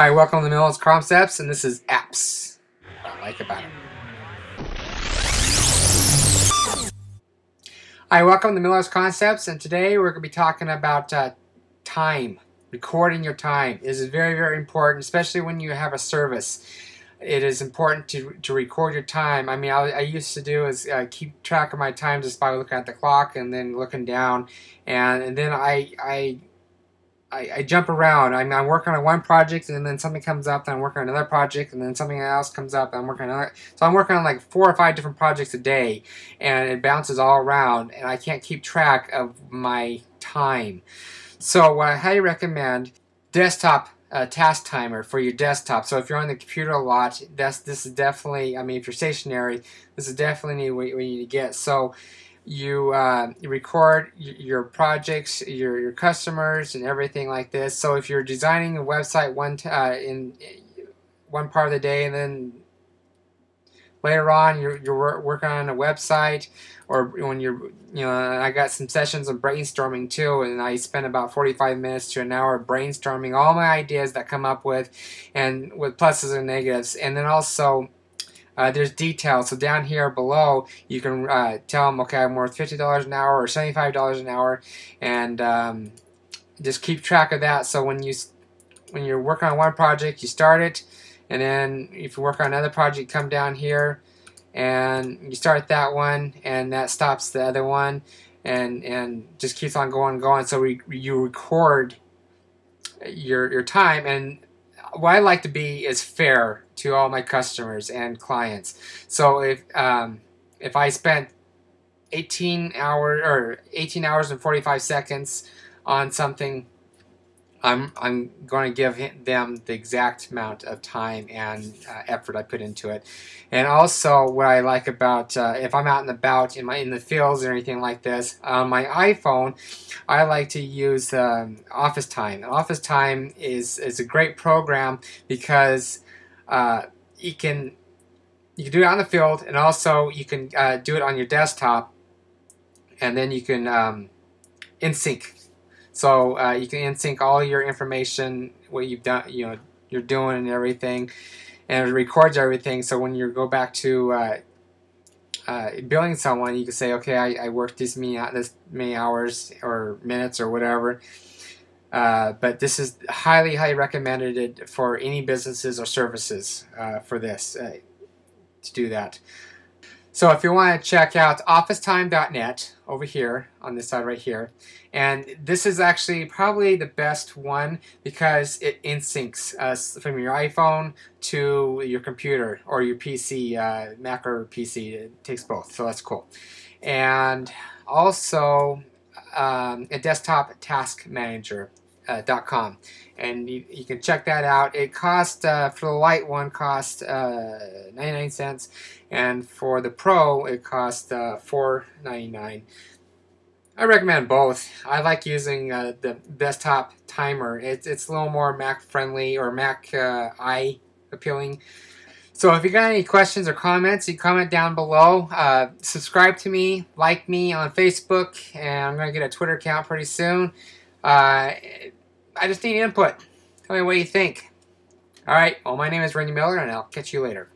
Hi, welcome to Miller Concepts, and this is apps. What I like about it. Hi, welcome to Miller Concepts, and today we're going to be talking about time. Recording your time is very, very important, especially when you have a service. It is important to record your time. I mean, I used to do is keep track of my time just by looking at the clock and then looking down, and then I jump around. I mean, I'm working on one project, and then something comes up, and I'm working on another project, and then something else comes up, and I'm working on another. So I'm working on like 4 or 5 different projects a day, and it bounces all around, and I can't keep track of my time. So what I highly recommend, desktop task timer for your desktop. So if you're on the computer a lot, this is definitely, I mean, if you're stationary, this is definitely what you need to get. So you record your projects, your customers, and everything like this. So if you're designing a website in one part of the day, and then later on you're working on a website, or when you know, I got some sessions of brainstorming too, and I spent about 45 minutes to an hour brainstorming all my ideas that come up with, and with pluses and negatives, and then also. There's details, so down here below you can tell them, okay, I'm worth $50 an hour or $75 an hour, and just keep track of that. So when you're working on one project, you start it, and then if you work on another project, come down here and you start that one, and that stops the other one, and just keeps on going and going. So you record your time, and what I like to be is fair to all my customers and clients. So if I spent 18 hours and 45 seconds on something, I'm going to give them the exact amount of time and effort I put into it. And also, what I like about if I'm out and about in the fields or anything like this, on my iPhone, I like to use Office Time. Office Time is a great program because you can do it out in the field, and also you can do it on your desktop, and then you can in sync. So you can in-sync all your information, what you've done, you know, you're doing and everything, and it records everything. So when you go back to billing someone, you can say, okay, I worked this many hours or minutes or whatever. But this is highly, highly recommended for any businesses or services for this to do that. So if you want to check out OfficeTime.net over here on this side right here, and this is actually probably the best one because it in-syncs from your iPhone to your computer or your PC, Mac or PC. It takes both, so that's cool. And also a desktop task manager. .com, and you can check that out. It costs for the light one cost 99 cents, and for the pro it costs $4.99. I recommend both. I like using the desktop timer. It's a little more Mac friendly, or Mac eye appealing. So if you got any questions or comments, you comment down below. Subscribe to me, like me on Facebook, and I'm gonna get a Twitter account pretty soon. I just need input. Tell me what you think. All right, well, my name is Randy Miller, and I'll catch you later.